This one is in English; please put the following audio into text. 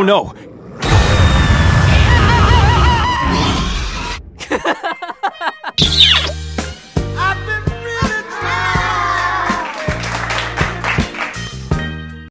Oh no,